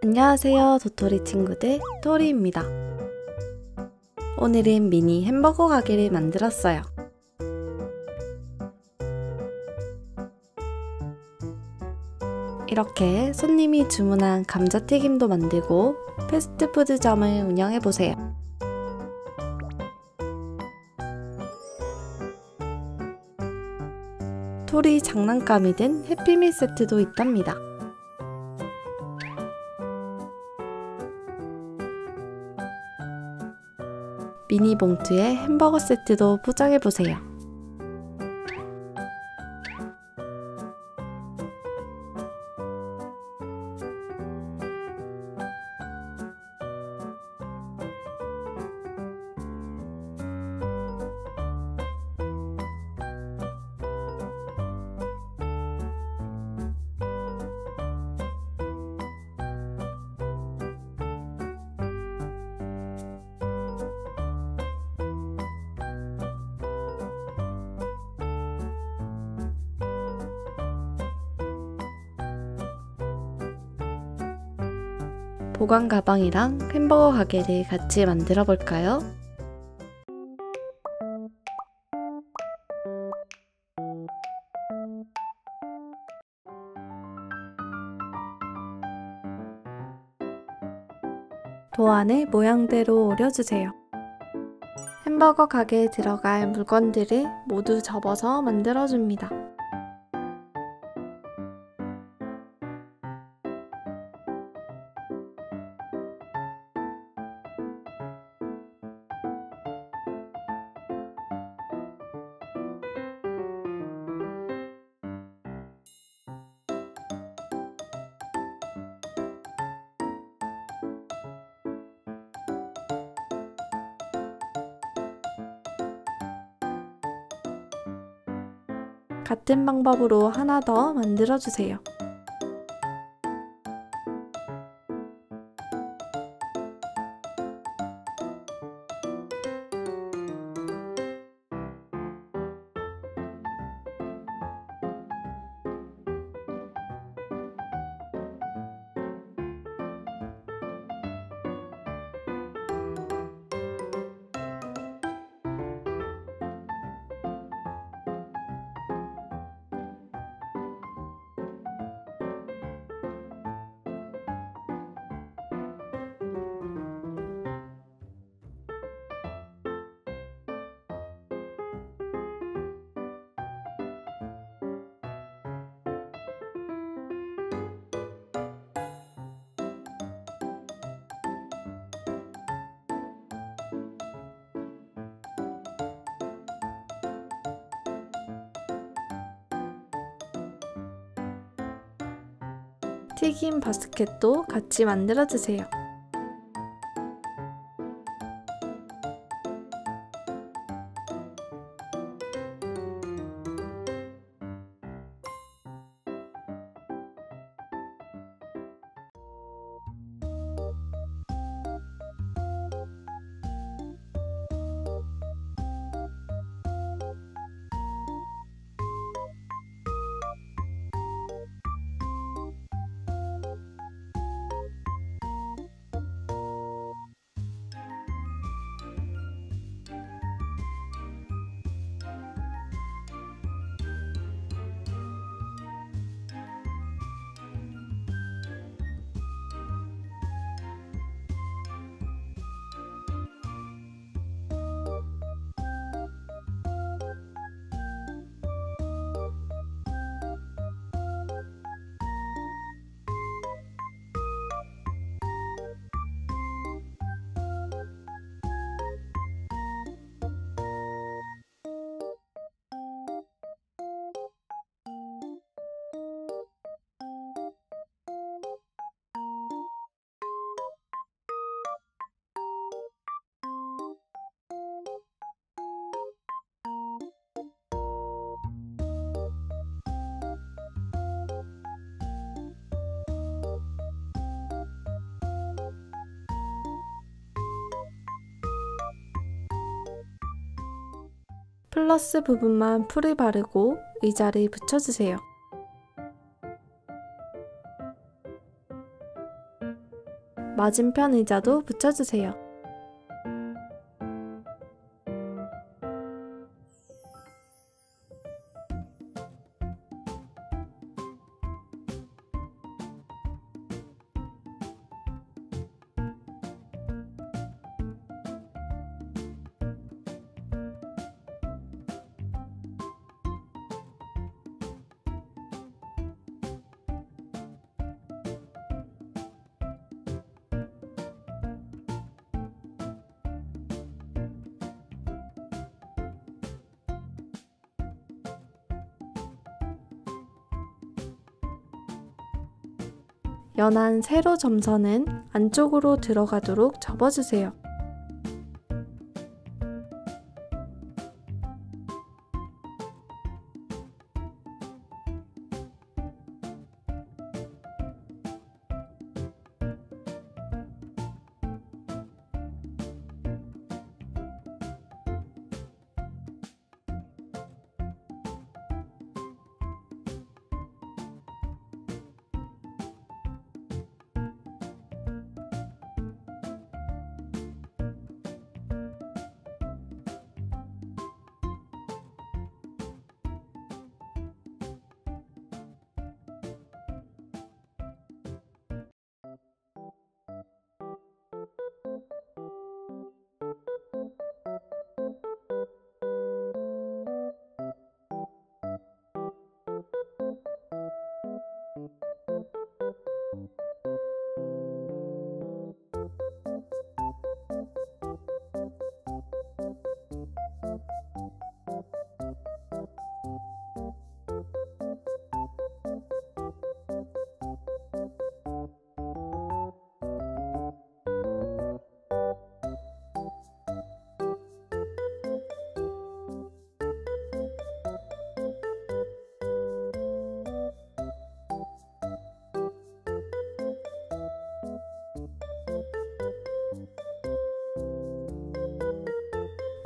안녕하세요, 도토리 친구들, 토리입니다. 오늘은 미니 햄버거 가게를 만들었어요. 이렇게 손님이 주문한 감자튀김도 만들고 패스트푸드점을 운영해보세요. 토리 장난감이 든 해피밀 세트도 있답니다. 미니 봉투에 햄버거 세트도 포장해보세요. 보관 가방이랑 햄버거 가게를 같이 만들어 볼까요? 도안을 모양대로 오려주세요. 햄버거 가게에 들어갈 물건들을 모두 접어서 만들어줍니다. 같은 방법으로 하나 더 만들어주세요. 튀김 바스켓도 같이 만들어주세요. 플러스 부분만 풀을 바르고 의자를 붙여주세요. 맞은편 의자도 붙여주세요. 연한 세로 점선은 안쪽으로 들어가도록 접어주세요.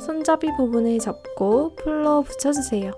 손잡이 부분을 접고 풀로 붙여주세요.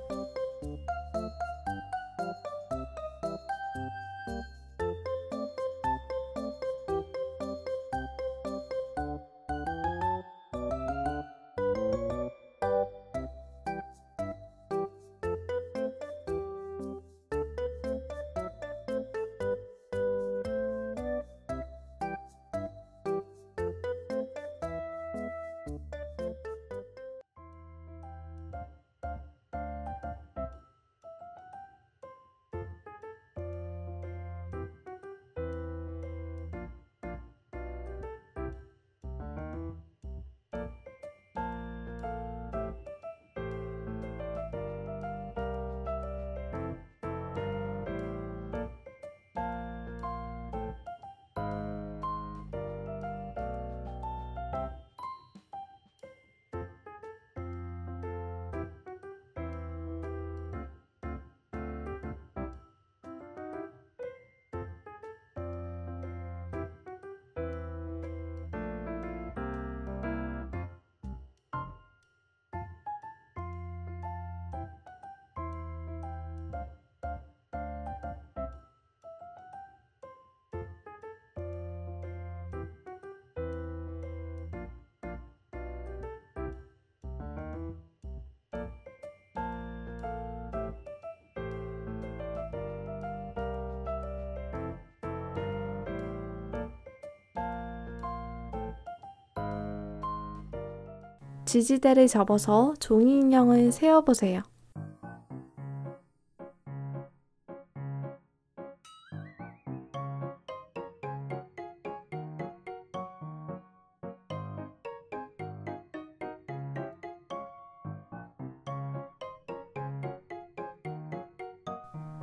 지지대를 접어서 종이 인형을 세워보세요.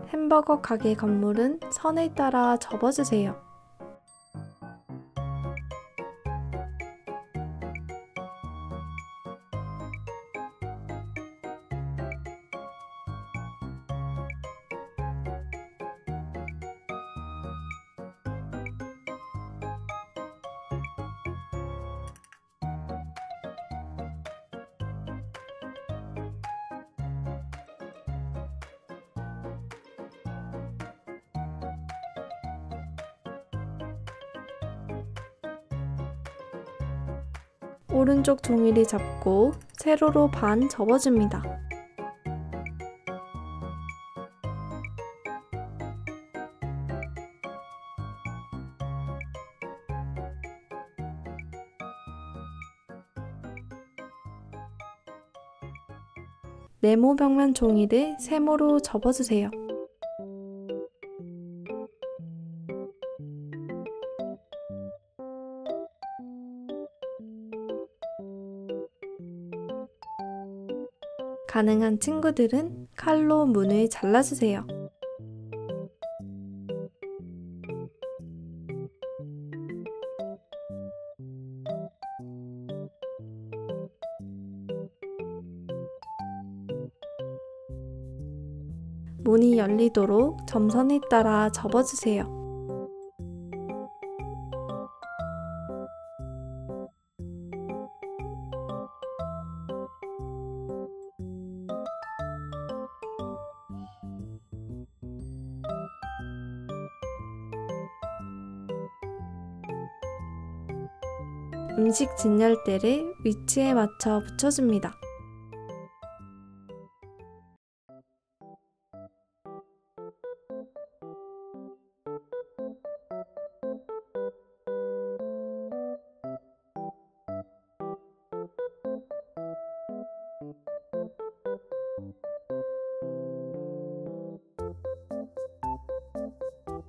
햄버거 가게 건물은 선을 따라 접어주세요. 오른쪽 종이를 잡고 세로로 반 접어줍니다. 네모 벽면 종이를 세모로 접어주세요. 가능한 친구들은 칼로 문을 잘라주세요. 문이 열리도록 점선에 따라 접어주세요. 음식 진열대를 위치에 맞춰 붙여줍니다.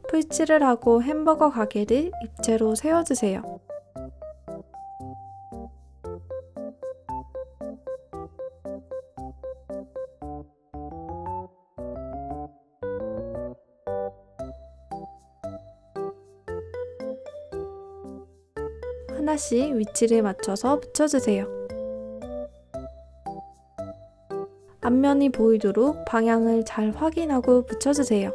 풀칠을 하고 햄버거 가게를 입체로 세워주세요. 하나씩 위치를 맞춰서 붙여주세요. 앞면이 보이도록 방향을 잘 확인하고 붙여주세요.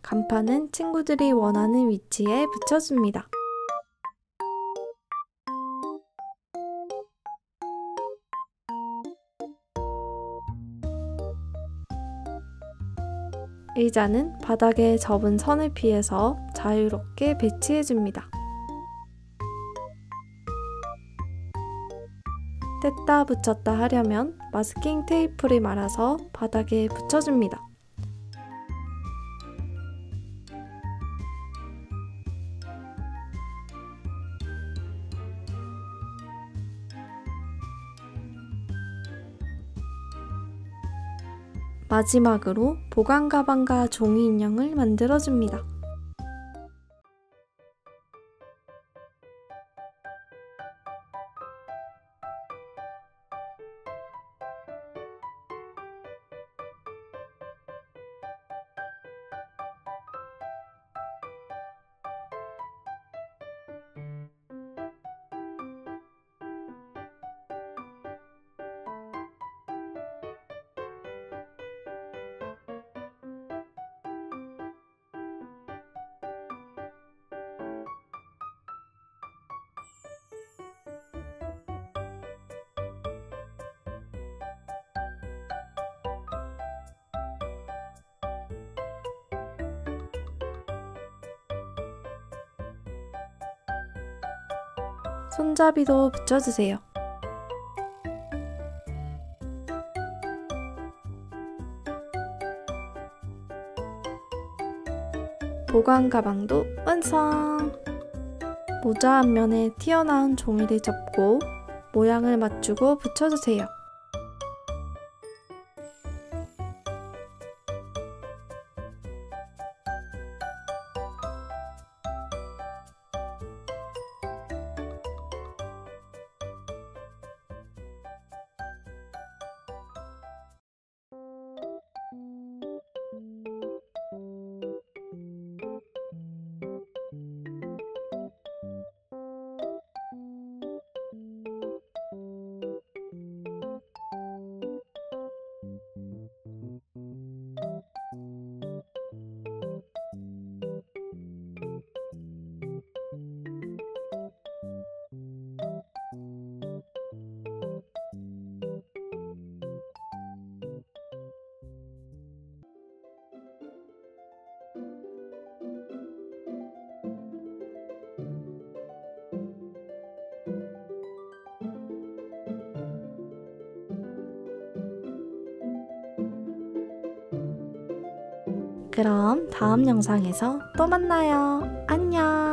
간판은 친구들이 원하는 위치에 붙여줍니다. 의자는 바닥에 접은 선을 피해서 자유롭게 배치해줍니다. 뗐다 붙였다 하려면 마스킹 테이프를 말아서 바닥에 붙여줍니다. 마지막으로 보관 가방과 종이 인형을 만들어줍니다. 손잡이도 붙여주세요. 보관 가방도 완성! 모자 앞면에 튀어나온 종이를 접고 모양을 맞추고 붙여주세요. 그럼 다음 영상에서 또 만나요. 안녕.